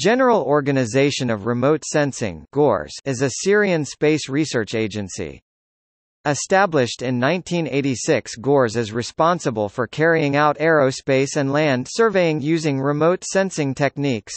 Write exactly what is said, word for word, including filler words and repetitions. General Organization of Remote Sensing is a Syrian space research agency. Established in nineteen eighty-six, GORS is responsible for carrying out aerospace and land surveying using remote sensing techniques.